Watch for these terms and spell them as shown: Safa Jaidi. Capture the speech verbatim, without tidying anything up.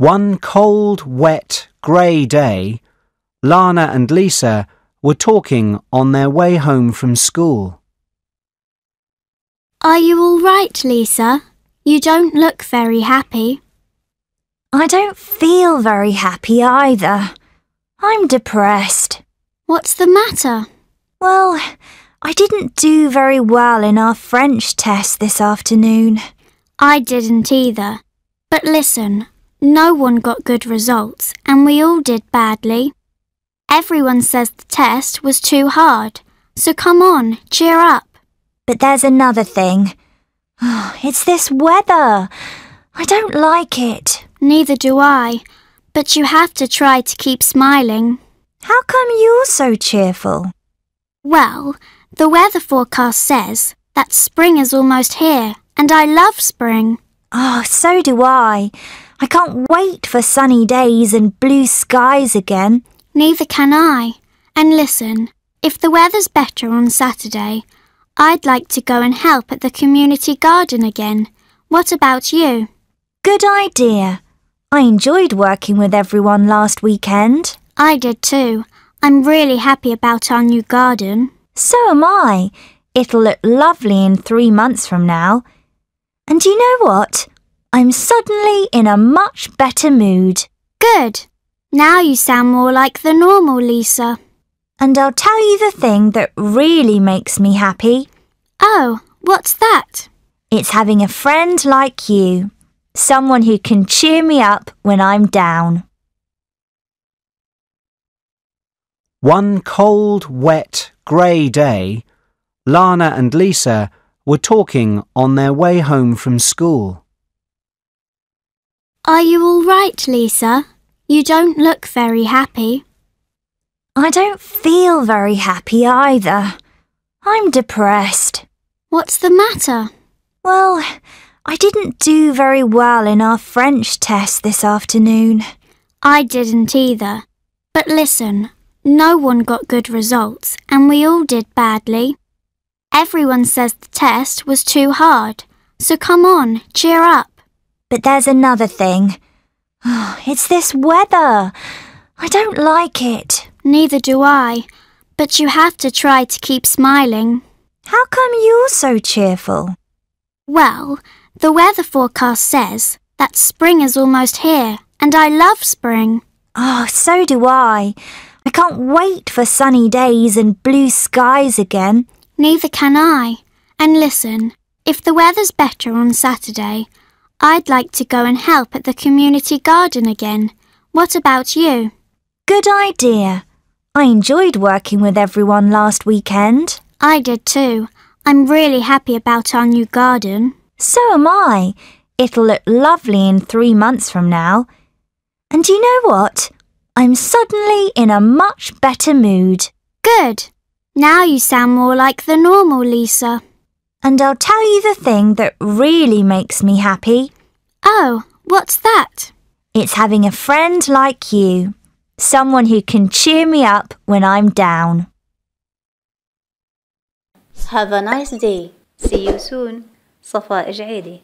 One cold, wet, grey day, Lana and Lisa were talking on their way home from school. Are you all right, Lisa? You don't look very happy. I don't feel very happy either. I'm depressed. What's the matter? Well, I didn't do very well in our French test this afternoon. I didn't either. But listen, no one got good results and we all did badly. Everyone says the test was too hard, so come on, cheer up. But there's another thing. It's this weather. I don't like it. Neither do I, but you have to try to keep smiling. How come you're so cheerful? Well, the weather forecast says that spring is almost here, and I love spring. Oh, so do I. I can't wait for sunny days and blue skies again. Neither can I. And listen, if the weather's better on Saturday, I'd like to go and help at the community garden again. What about you? Good idea. I enjoyed working with everyone last weekend. I did too. I'm really happy about our new garden. So am I. It'll look lovely in three months from now. And you know what? I'm suddenly in a much better mood. Good. Now you sound more like the normal Lisa. And I'll tell you the thing that really makes me happy. Oh, what's that? It's having a friend like you. Someone who can cheer me up when I'm down. One cold, wet, grey day, Lana and Lisa were talking on their way home from school. Are you all right, Lisa? You don't look very happy. I don't feel very happy either. I'm depressed. What's the matter? Well, I didn't do very well in our French test this afternoon. I didn't either. But listen, no one got good results and we all did badly. Everyone says the test was too hard, so come on, cheer up. But there's another thing. It's this weather. I don't like it. Neither do I, but you have to try to keep smiling. How come you're so cheerful? Well, the weather forecast says that spring is almost here, and I love spring. Oh, so do I. I can't wait for sunny days and blue skies again. Neither can I. And listen, if the weather's better on Saturday, I'd like to go and help at the community garden again. What about you? Good idea. I enjoyed working with everyone last weekend. I did too. I'm really happy about our new garden. So am I. It'll look lovely in three months from now. And you know what? I'm suddenly in a much better mood. Good. Now you sound more like the normal Lisa. And I'll tell you the thing that really makes me happy. Oh, what's that? It's having a friend like you. Someone who can cheer me up when I'm down. Have a nice day. See you soon. Safa Jaidi.